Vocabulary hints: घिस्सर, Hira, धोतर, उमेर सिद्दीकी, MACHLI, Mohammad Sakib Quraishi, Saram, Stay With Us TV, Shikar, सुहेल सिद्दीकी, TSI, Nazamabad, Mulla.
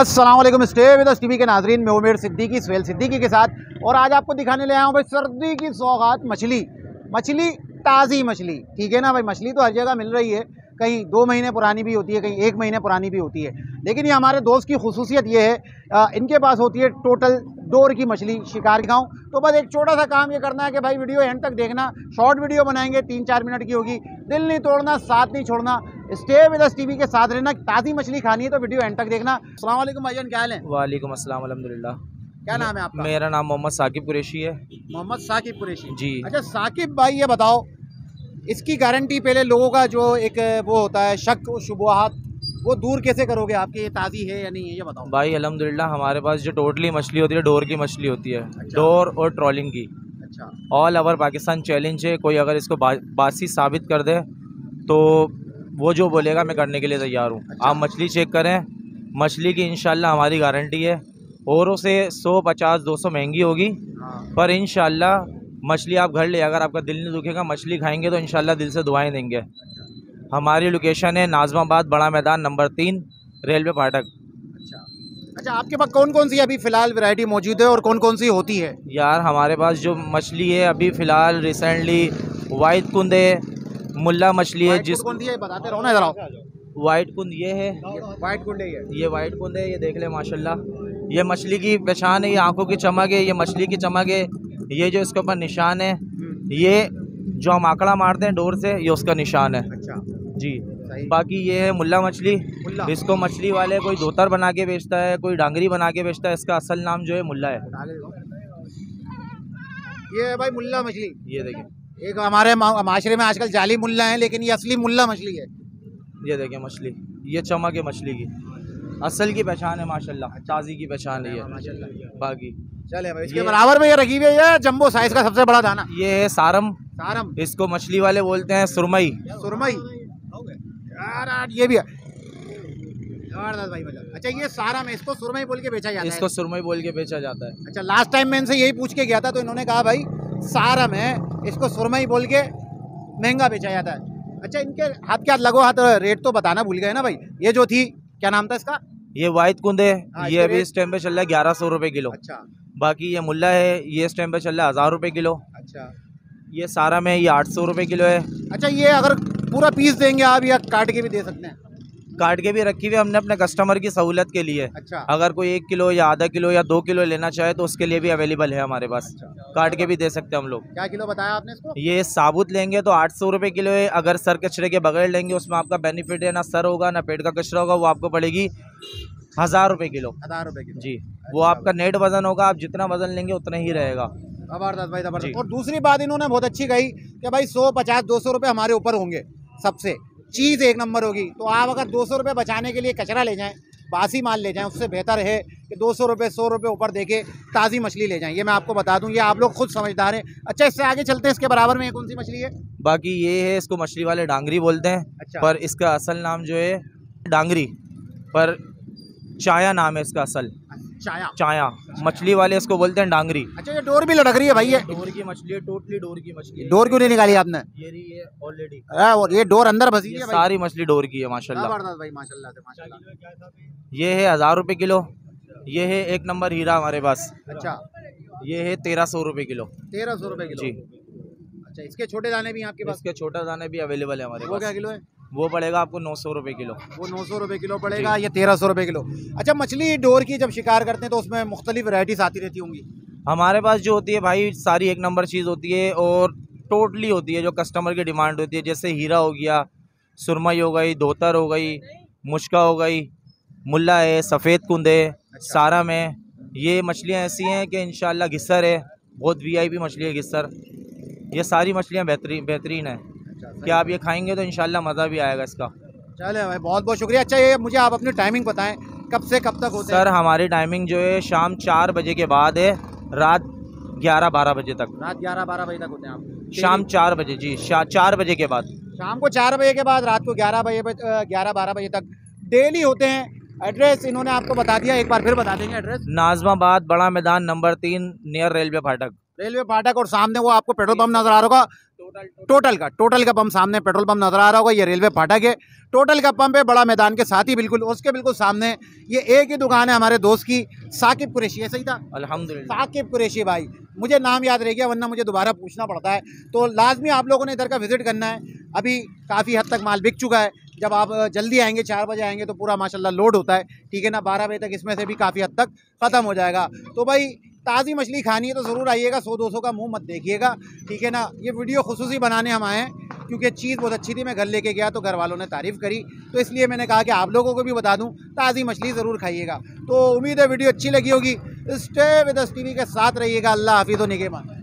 अस्सलामुअलैकुम stay with us TV के नाजरीन, मैं उमेर सिद्दीकी सुहेल सिद्दीकी के साथ और आज आपको दिखाने ले आया हूँ भाई सर्दी की सौगात मछली ताज़ी मछली। ठीक है ना भाई, मछली तो हर जगह मिल रही है, कहीं 2 महीने पुरानी भी होती है, कहीं 1 महीने पुरानी भी होती है, लेकिन ये हमारे दोस्त की खसूसियत ये है इनके पास होती है टोटल दौर की मछली शिकार गाँव। तो बस एक छोटा सा काम ये करना है कि भाई वीडियो एंड तक देखना, शॉर्ट वीडियो बनाएंगे 3-4 मिनट की होगी, दिल नहीं तोड़ना, साथ नहीं छोड़ना, स्टे विद अस टीवी के साथ रहना। ताज़ी मछली खानी है तो वीडियो एंड तक देखना। अस्सलाम वालेकुम भाईजान, क्या हाल है? वालेकुम अस्सलाम, अल्हम्दुलिल्लाह। क्या नाम है आपका? मेरा नाम मोहम्मद साकिब कुरैशी है। मोहम्मद साकिब कुरैशी जी। अच्छा साकिब भाई ये बताओ, इसकी गारंटी पहले लोगों का जो एक वो होता है शक शुबहात, वो दूर कैसे करोगे आपके ये ताज़ी है या नहीं है, ये बताओ। भाई अल्हम्दुलिल्लाह हमारे पास जो टोटली मछली होती है डोर की मछली होती है, डोर और ट्रॉलिंग की। अच्छा, ऑल ओवर पाकिस्तान चैलेंज है, कोई अगर इसको बासी साबित कर दे तो वो जो बोलेगा मैं करने के लिए तैयार हूँ। अच्छा। आप मछली चेक करें, मछली की इंशाल्लाह हमारी गारंटी है, औरों से 150-200 महंगी होगी। हाँ। पर इंशाल्लाह मछली आप घर ले, अगर आपका दिल नहीं दुखेगा मछली खाएंगे तो इंशाल्लाह दिल से दुआएं देंगे। अच्छा। हमारी लोकेशन है नाजमाबाद बड़ा मैदान नंबर 3 रेलवे फाटक। अच्छा अच्छा, आपके पास कौन कौन सी अभी फ़िलहाल वैरायटी मौजूद है और कौन कौन सी होती है? यार हमारे पास जो मछली है अभी फ़िलहाल रिसेंटली वाइट कुंद है, मुल्ला मछली है, जिस कुंद ये बताते रहो ना जरा। वाइट कुंद ये है, वाइट कुंद है, ये वाइट कुंद है, ये देख ले माशाल्लाह। ये मछली की पहचान है, ये आंखों की चमक है, ये मछली की चमक है, ये जो इसके ऊपर निशान है, ये जो हम आंकड़ा मारते हैं डोर से, ये उसका निशान है। अच्छा जी। बाकी ये है मुल्ला मछली, इसको मछली वाले कोई धोतर बना के बेचता है, कोई डांगरी बना के बेचता है, इसका असल नाम जो है मुल्ला है। ये भाई मुल्ला मछली, ये देखिए एक हमारे माशरे में आजकल जाली मुल्ला है, लेकिन ये असली मुल्ला मछली है। ये देखिए मछली, ये चमक है मछली की, असल की पहचान है माशाल्लाह, ताज़ी की पहचान है माशाल्लाह। बाकी चले भाई, इसके बराबर में ये रखी हुई है जम्बो साइज का सबसे बड़ा दाना, ये है सारम। सारम इसको मछली वाले बोलते हैं, सुरमई। सुरमई यार ये भी है भाई। अच्छा ये सारम है, इसको सुरमई बोल के बेचा जाता है। इसको सुरमई बोल के बेचा जाता है। अच्छा लास्ट टाइम मैं इनसे यही पूछ के गया था तो इन्होंने कहा भाई सारम है, इसको सुरमई बोल के महंगा बेचा जाता है। अच्छा इनके हाथ क्या लगो हाथ रेट तो बताना भूल गए ना भाई, ये जो थी क्या नाम था इसका? ये वाइट कुंदे, ये अभी इस टाइम पे चल रहा है 1100 रुपए किलो। अच्छा। बाकी ये मुल्ला है, ये इस टाइम पे चल रहा है 1000 रुपए किलो। अच्छा। ये सारा में ये 800 रुपए किलो है। अच्छा ये अगर पूरा पीस देंगे आप या काट के भी दे सकते हैं? काट के भी रखी हुई हमने अपने कस्टमर की सहूलत के लिए। अच्छा। अगर कोई 1 किलो या आधा किलो या 2 किलो लेना चाहे तो उसके लिए भी अवेलेबल है हमारे पास। अच्छा। काट के भी दे सकते हैं हम लोग। क्या किलो बताया आपने इसको? ये साबुत लेंगे तो 800 रुपए किलो है, अगर सर कचरे के बगैर लेंगे उसमें आपका बेनिफिट है, ना सर होगा ना पेट का कचरा होगा, वो आपको पड़ेगी 1000 रुपए किलो। 1000 रुपए किलो जी, वो आपका नेट वजन होगा, आप जितना वजन लेंगे उतना ही रहेगा। जबरदस्त भाई जबरदस्त। और दूसरी बात इन्होंने बहुत अच्छी कही कि भाई 150-200 रुपये हमारे ऊपर होंगे, सबसे चीज़ एक नंबर होगी, तो आप अगर 200 रुपये बचाने के लिए कचरा ले जाएं, बासी माल ले जाएं, उससे बेहतर है कि 200-100 रुपये ऊपर देके ताज़ी मछली ले जाएं। ये मैं आपको बता दूं, ये आप लोग खुद समझदार हैं। अच्छा इससे आगे चलते हैं, इसके बराबर में कौन सी मछली है? बाकी ये है, इसको मछली वाले डांगरी बोलते हैं। अच्छा। पर इसका असल नाम जो है डांगरी, पर चाया नाम है इसका असल, चाया, चाया मछली वाले इसको बोलते हैं डांगरी। अच्छा ये डोर भी लटक रही है भाई, ये डोर की मछली है, टोटली डोर की मछली है। डोर क्यों नहीं निकाली आपने? ये रही है ऑलरेडी, और ये डोर अंदर फंसी है, सारी मछली डोर की है माशाल्लाह। भाई माशाल्लाह ये है 1000 रुपए किलो, ये है 1 नंबर हीरा हमारे पास। अच्छा ये है 1300 रुपए किलो। 1300 रुपए किलो जी। अच्छा इसके छोटे दाने भी आपके पास? इसके छोटा दाने भी अवेलेबल है हमारे पास। वो क्या किलो है? वो पड़ेगा आपको 900 रुपए किलो। वो 900 रुपए किलो पड़ेगा, ये 1300 रुपए किलो। अच्छा मछली डोर की जब शिकार करते हैं तो उसमें मुख्तलिफ वैरायटीज आती रहती होंगी? हमारे पास जो होती है भाई सारी 1 नंबर चीज़ होती है और टोटली होती है जो कस्टमर की डिमांड होती है, जैसे हीरा हो गया, सुरमई हो गई, धोतर हो गई, मुश्का हो गई, मुल्ला है, सफ़ेद कुंद है। अच्छा। सारा में ये मछलियाँ ऐसी हैं कि इंशाल्लाह, घिस्सर है, बहुत VIP मछली है घिस्सर, ये सारी मछलियाँ बेहतरीन है कि आप ये खाएंगे तो इंशाल्लाह मज़ा भी आएगा इसका। चले भाई बहुत बहुत शुक्रिया। अच्छा ये मुझे आप अपनी टाइमिंग बताएं, कब से कब तक होता है? सर हमारी टाइमिंग जो है शाम 4 बजे के बाद है, रात 11-12 बजे तक। रात 11-12 बजे तक होते हैं आप? शाम 4 बजे जी, 4 बजे के बाद, शाम को 4 बजे के बाद, रात को 11-12 बजे तक डेली होते हैं। एड्रेस इन्होंने आपको बता दिया, एक बार फिर बता देंगे एड्रेस? नाजमाबाद बड़ा मैदान नंबर 3 नियर रेलवे फाटक। रेलवे फाटक और सामने वो आपको पेट्रोल पंप नजर आ रहा होगा, टोटल का पंप सामने पेट्रोल पंप नजर आ रहा होगा। ये रेलवे फाटक है, टोटल का पंप है बड़ा मैदान के साथ ही, बिल्कुल उसके बिल्कुल सामने ये एक ही दुकान है हमारे दोस्त की, साकिब कुरैशी है। सही था, अल्हम्दुलिल्लाह। साकिब कुरैशी भाई, मुझे नाम याद रह गया वरना मुझे दोबारा पूछना पड़ता है। तो लाजमी आप लोगों ने इधर का विजिट करना है, अभी काफ़ी हद तक माल बिक चुका है। जब आप जल्दी आएंगे, 4 बजे आएंगे तो पूरा माशाल्लाह लोड होता है, ठीक है ना। 12 बजे तक इसमें से भी काफ़ी हद तक ख़त्म हो जाएगा। तो भाई ताज़ी मछली खानी है तो ज़रूर आइएगा, 100-200 का मुंह मत देखिएगा, ठीक है ना। ये वीडियो खुसूसी बनाने हम आए हैं क्योंकि चीज़ बहुत अच्छी थी, मैं घर लेके गया तो घर वालों ने तारीफ़ करी, तो इसलिए मैंने कहा कि आप लोगों को भी बता दूं, ताज़ी मछली ज़रूर खाइएगा। तो उम्मीद है वीडियो अच्छी लगी होगी। स्टे विद अस टीवी के साथ रहिएगा। अल्लाह हाफिज़ व निगहबान।